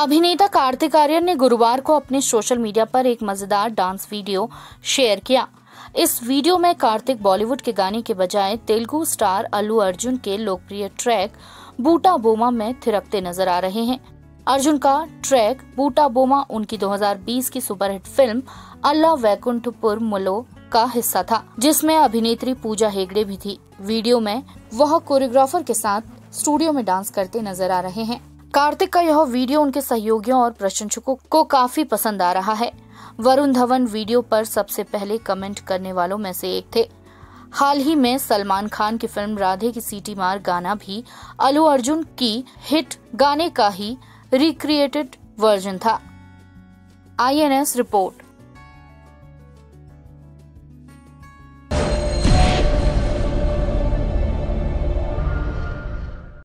अभिनेता कार्तिक आर्यन ने गुरुवार को अपने सोशल मीडिया पर एक मजेदार डांस वीडियो शेयर किया। इस वीडियो में कार्तिक बॉलीवुड के गाने के बजाय तेलुगु स्टार अल्लू अर्जुन के लोकप्रिय ट्रैक बूटा बोमा में थिरकते नजर आ रहे हैं। अर्जुन का ट्रैक बूटा बोमा उनकी 2020 की सुपरहिट फिल्म अल्ला वैकुंठपुरमलो का हिस्सा था, जिसमें अभिनेत्री पूजा हेगड़े भी थी। वीडियो में वह कोरियोग्राफर के साथ स्टूडियो में डांस करते नजर आ रहे हैं। कार्तिक का यह वीडियो उनके सहयोगियों और प्रशंसकों को काफी पसंद आ रहा है। वरुण धवन वीडियो पर सबसे पहले कमेंट करने वालों में से एक थे। हाल ही में सलमान खान की फिल्म राधे की सीटी मार गाना भी अल्लू अर्जुन की हिट गाने का ही रिक्रिएटेड वर्जन था। INS report.